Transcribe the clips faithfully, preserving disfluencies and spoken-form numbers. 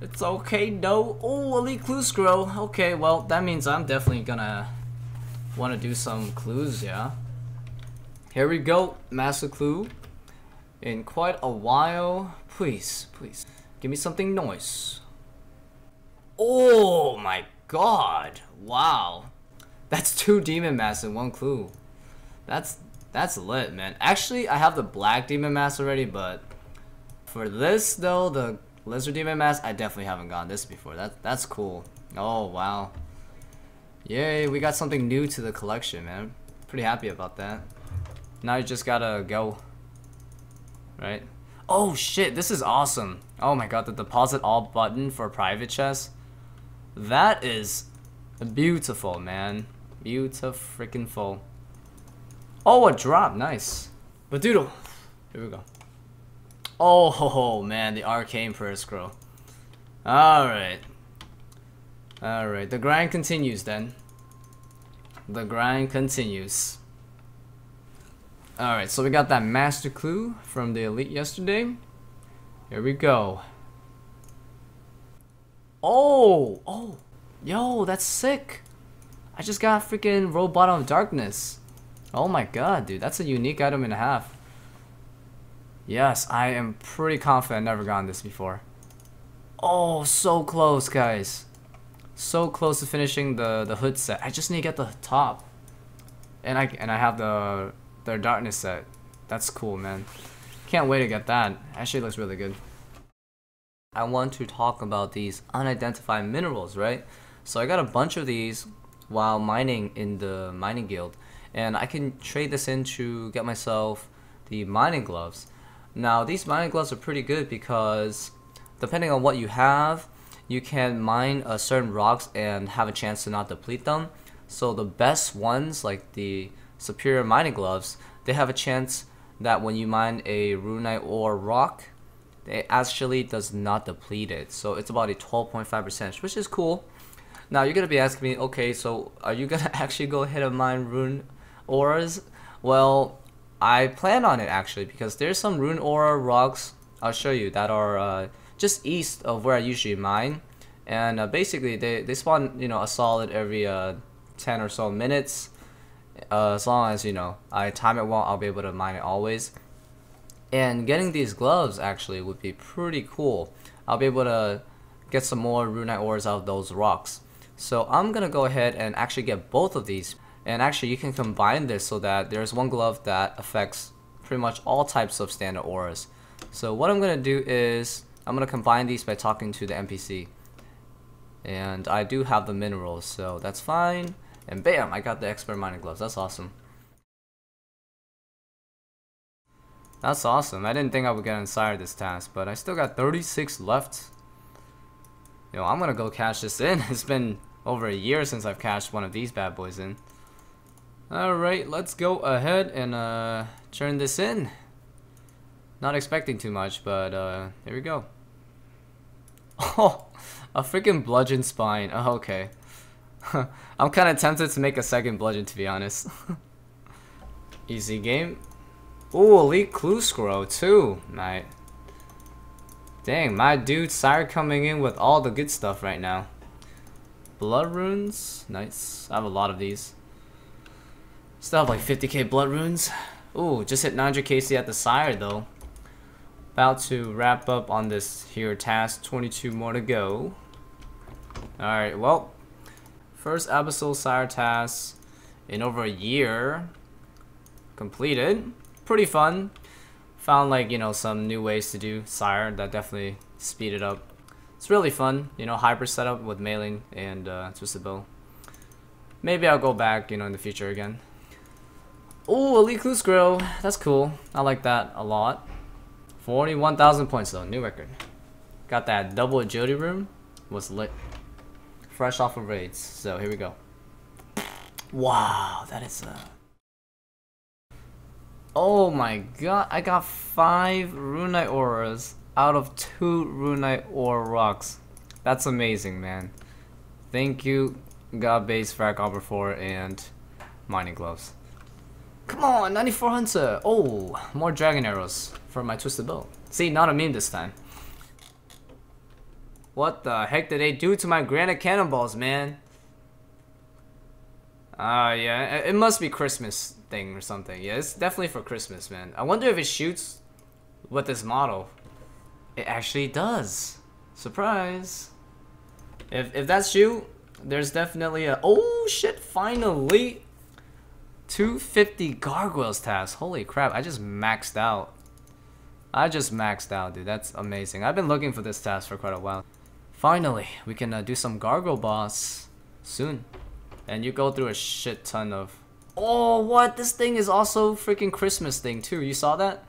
It's okay, no. Oh, elite clue scroll. Okay, well, that means I'm definitely gonna want to do some clues, yeah. Here we go, master clue. In quite a while. Please, please. Give me something nice. Oh my god. Wow. That's two demon masks in one clue. That's that's lit, man. Actually, I have the black demon mask already, but for this though, the lizard demon mask, I definitely haven't gotten this before. That that's cool. Oh wow. Yay, we got something new to the collection, man. Pretty happy about that. Now you just gotta go. Right? Oh shit, this is awesome. Oh my god, the deposit all button for private chest. That is beautiful, man. Beautiful freaking full. Oh, a drop, nice. Badoodle. Here we go. Oh ho ho, man, the arcane prayer scroll. Alright. Alright, the grind continues then. The grind continues. Alright, so we got that master clue from the elite yesterday. Here we go. Oh! Oh! Yo, that's sick! I just got freaking Robot of Darkness. Oh my god, dude, that's a unique item and a half. Yes, I am pretty confident I've never gotten this before. Oh, so close, guys. So close to finishing the, the hood set. I just need to get the top. And I, and I have the... their darkness set. That's cool, man. Can't wait to get that. Actually, it looks really good. I want to talk about these unidentified minerals, right? So I got a bunch of these while mining in the mining guild, and I can trade this in to get myself the mining gloves. Now these mining gloves are pretty good because depending on what you have, you can mine a certain rocks and have a chance to not deplete them. So the best ones, like the superior mining gloves, they have a chance that when you mine a runite or rock, it actually does not deplete it. So it's about a twelve point five percent, which is cool. Now you're gonna be asking me, okay, so are you gonna actually go ahead and mine rune auras? Well, I plan on it actually, because there's some rune aura rocks I'll show you that are uh, just east of where I usually mine, and uh, basically they, they spawn, you know, a solid every uh, ten or so minutes. Uh, as long as, you know, I time it well, I'll be able to mine it always. And getting these gloves actually would be pretty cool. I'll be able to get some more runite ores out of those rocks. So I'm gonna go ahead and actually get both of these. And actually you can combine this so that there's one glove that affects pretty much all types of standard auras. So what I'm gonna do is I'm gonna combine these by talking to the N P C. And I do have the minerals, so that's fine. And bam, I got the Expert Mining Gloves. That's awesome. That's awesome. I didn't think I would get inside this task, but I still got thirty-six left. Yo, I'm gonna go cash this in. It's been over a year since I've cashed one of these bad boys in. Alright, let's go ahead and uh, turn this in. Not expecting too much, but uh, here we go. Oh, a freaking bludgeon spine. Oh, okay. I'm kind of tempted to make a second bludgeon, to be honest. Easy game. Ooh, elite clue scroll too. Nice. Dang, my dude Sire coming in with all the good stuff right now. Blood runes, nice. I have a lot of these. Still have like fifty K blood runes. Ooh, just hit nine hundred K C at the Sire though. About to wrap up on this here task. twenty-two more to go. All right, well. First Abyssal Sire task in over a year completed. Pretty fun. Found like, you know, some new ways to do Sire that definitely speeded up. It's really fun, you know, hyper setup with mailing and uh, Twisted Bow. Maybe I'll go back, you know, in the future again. Oh, elite clue scroll. That's cool. I like that a lot. forty-one thousand points though, new record. Got that double agility room. Was lit. Fresh off of raids, so here we go. Wow, that is a... Oh my god, I got five runite auras out of two runite aura rocks. That's amazing, man. Thank you, God base, Frack Opera four, and Mining Gloves. Come on, ninety-four Hunter! Oh, more Dragon Arrows for my Twisted Bow. See, not a meme this time. What the heck did they do to my granite cannonballs, man? Ah, uh, yeah, it must be Christmas thing or something. Yeah, it's definitely for Christmas, man. I wonder if it shoots with this model. It actually does. Surprise. If, if that's you, there's definitely a... Oh, shit, finally. two fifty gargoyles task. Holy crap, I just maxed out. I just maxed out, dude. That's amazing. I've been looking for this task for quite a while. Finally, we can uh, do some gargoyle boss soon. And you go through a shit ton of... Oh, what? This thing is also freaking Christmas thing, too. You saw that?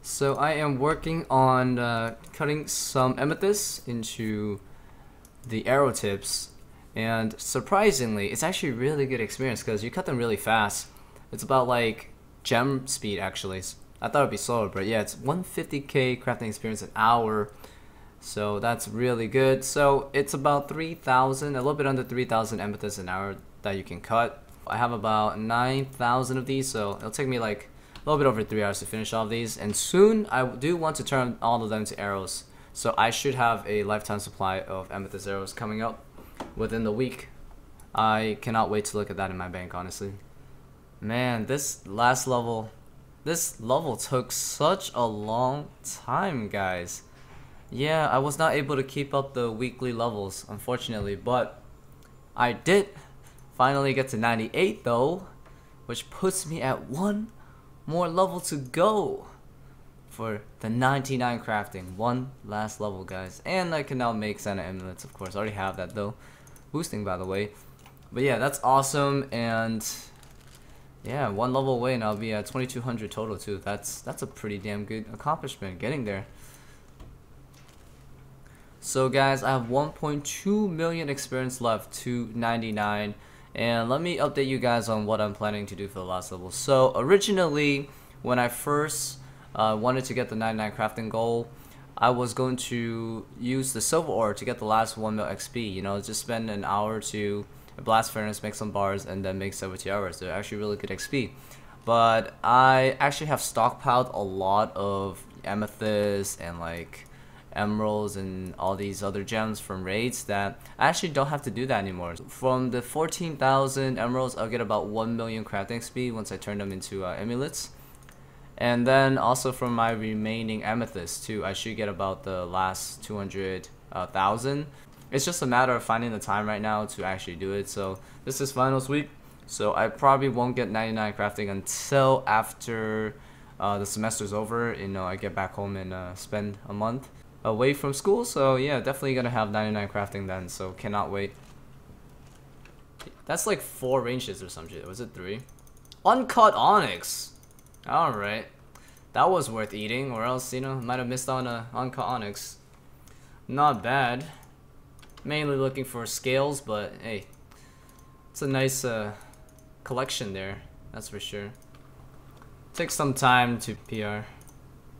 So I am working on uh, cutting some amethyst into the arrow tips. And surprisingly, it's actually a really good experience because you cut them really fast. It's about like gem speed, actually. I thought it would be slower, but yeah, it's one hundred fifty K crafting experience an hour. So that's really good. So it's about three thousand, a little bit under three thousand amethysts an hour that you can cut. I have about nine thousand of these, so it'll take me like a little bit over three hours to finish all of these. And soon I do want to turn all of them to arrows. So I should have a lifetime supply of amethyst arrows coming up within the week. I cannot wait to look at that in my bank, honestly. Man, this last level, this level took such a long time, guys. Yeah, I was not able to keep up the weekly levels, unfortunately, but I did finally get to ninety-eight though, which puts me at one more level to go for the ninety-nine crafting. One last level, guys, and I can now make Santa amulets, of course. I already have that though, boosting by the way. But yeah, that's awesome, and yeah, one level away, and I'll be at twenty-two hundred total too. That's that's a pretty damn good accomplishment, getting there. So guys, I have one point two million experience left to ninety-nine, and let me update you guys on what I'm planning to do for the last level. So originally, when I first uh, wanted to get the ninety-nine crafting goal, I was going to use the silver ore to get the last one mil X P, you know, just spend an hour to blast furnace, make some bars, and then make seventy hours. They're actually really good X P. But I actually have stockpiled a lot of amethyst and like emeralds and all these other gems from raids that I actually don't have to do that anymore. From the fourteen thousand emeralds, I'll get about one million crafting X P once I turn them into uh, amulets. And then also from my remaining amethyst too, I should get about the last two hundred thousand. It's just a matter of finding the time right now to actually do it. So this is finals week, so I probably won't get ninety-nine crafting until after uh, the semester's over. You know, I get back home and uh, spend a month away from school, so yeah, definitely gonna have ninety-nine crafting then, so cannot wait. That's like four ranges or some shit. Was it three? Uncut onyx! Alright. That was worth eating, or else, you know, might have missed on a uncut onyx. Not bad. Mainly looking for scales, but hey, it's a nice uh, collection there, that's for sure. Takes some time to P R.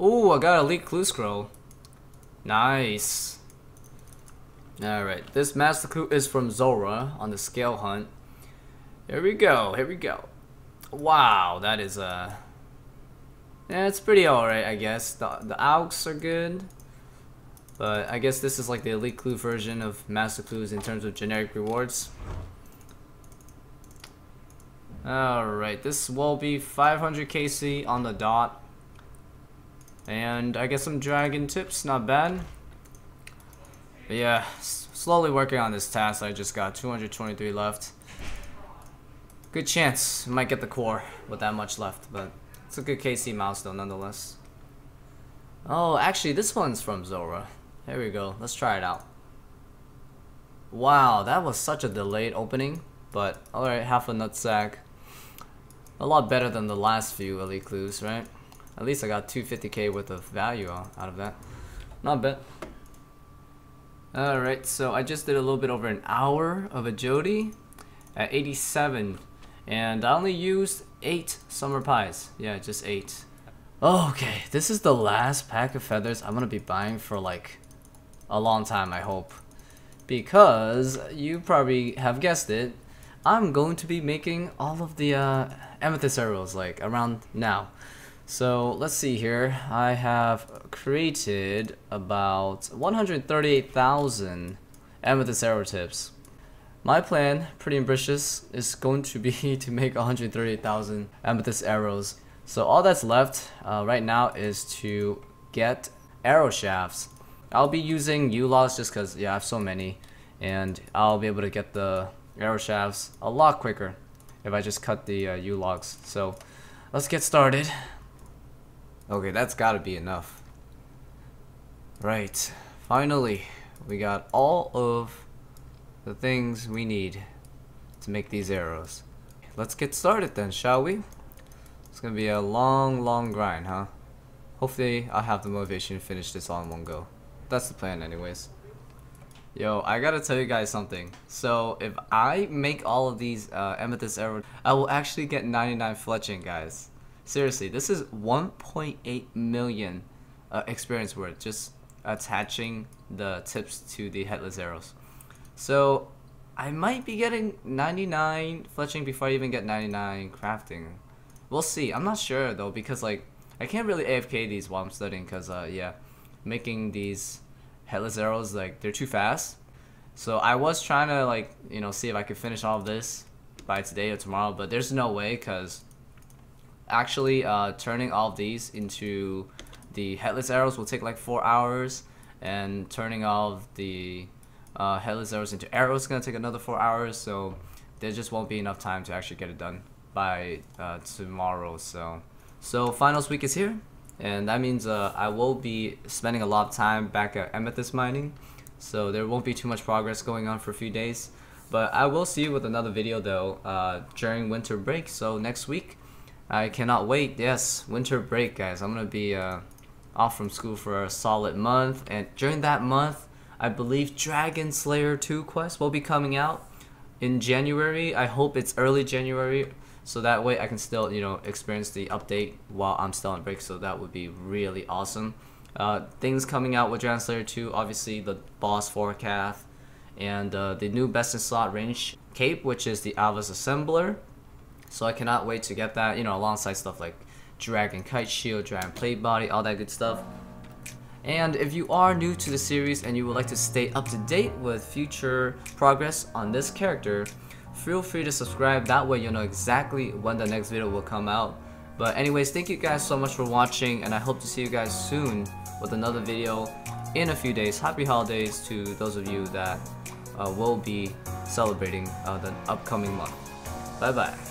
Ooh, I got a elite clue scroll. Nice. Alright, this master clue is from Zora on the scale hunt. Here we go, here we go. Wow, that is uh yeah, it's pretty alright, I guess. The, the augs are good. But I guess this is like the elite clue version of master clues in terms of generic rewards. Alright, this will be five hundred K C on the dot. And I get some dragon tips, not bad. But yeah, slowly working on this task. I just got two hundred twenty-three left. Good chance, might get the core with that much left, but it's a good K C milestone nonetheless. Oh, actually this one's from Zora. Here we go, let's try it out. Wow, that was such a delayed opening, but alright, half a nutsack. A lot better than the last few elite clues, right? At least I got two hundred fifty K worth of value out of that. Not bad. Alright, so I just did a little bit over an hour of a Jody at eighty-seven. And I only used eight summer pies. Yeah, just eight. Okay, this is the last pack of feathers I'm going to be buying for like a long time, I hope. Because, you probably have guessed it, I'm going to be making all of the uh, amethyst arrows like around now. So let's see here, I have created about one hundred thirty-eight thousand amethyst arrow tips. My plan, pretty ambitious, is going to be to make one hundred thirty-eight thousand amethyst arrows. So all that's left uh, right now is to get arrow shafts. I'll be using U L O S just because, yeah, I have so many, and I'll be able to get the arrow shafts a lot quicker if I just cut the uh, U L O S. So let's get started. Okay, that's gotta be enough. Right, finally, we got all of the things we need to make these arrows. Let's get started then, shall we? It's gonna be a long, long grind, huh? Hopefully, I'll have the motivation to finish this all in one go. That's the plan anyways. Yo, I gotta tell you guys something. So, if I make all of these uh, amethyst arrows, I will actually get ninety-nine fletching, guys. Seriously, this is one point eight million uh, experience worth, just attaching the tips to the headless arrows. So, I might be getting ninety-nine fletching before I even get ninety-nine crafting. We'll see. I'm not sure though, because like, I can't really A F K these while I'm studying, because uh, yeah, making these headless arrows, like, they're too fast. So I was trying to, like, you know, see if I could finish all of this by today or tomorrow, but there's no way, because actually uh, turning all of these into the headless arrows will take like four hours, and turning all of the uh, headless arrows into arrows is going to take another four hours, so there just won't be enough time to actually get it done by uh, tomorrow. So so finals week is here, and that means uh, I will be spending a lot of time back at amethyst mining, so there won't be too much progress going on for a few days. But I will see you with another video though uh, during winter break, so next week. I cannot wait. Yes, winter break, guys. I'm gonna be uh, off from school for a solid month, and during that month I believe Dragon Slayer two quest will be coming out in January. I hope it's early January, so that way I can still, you know, experience the update while I'm still on break, so that would be really awesome. Uh, things coming out with Dragon Slayer two, obviously the boss forecast, and uh, the new best in slot range cape, which is the Alvis Assembler. So I cannot wait to get that, you know, alongside stuff like Dragon Kite Shield, Dragon Plate Body, all that good stuff. And if you are new to the series and you would like to stay up to date with future progress on this character, feel free to subscribe, that way you'll know exactly when the next video will come out. But anyways, thank you guys so much for watching, and I hope to see you guys soon with another video in a few days. Happy holidays to those of you that uh, will be celebrating uh, the upcoming month. Bye bye.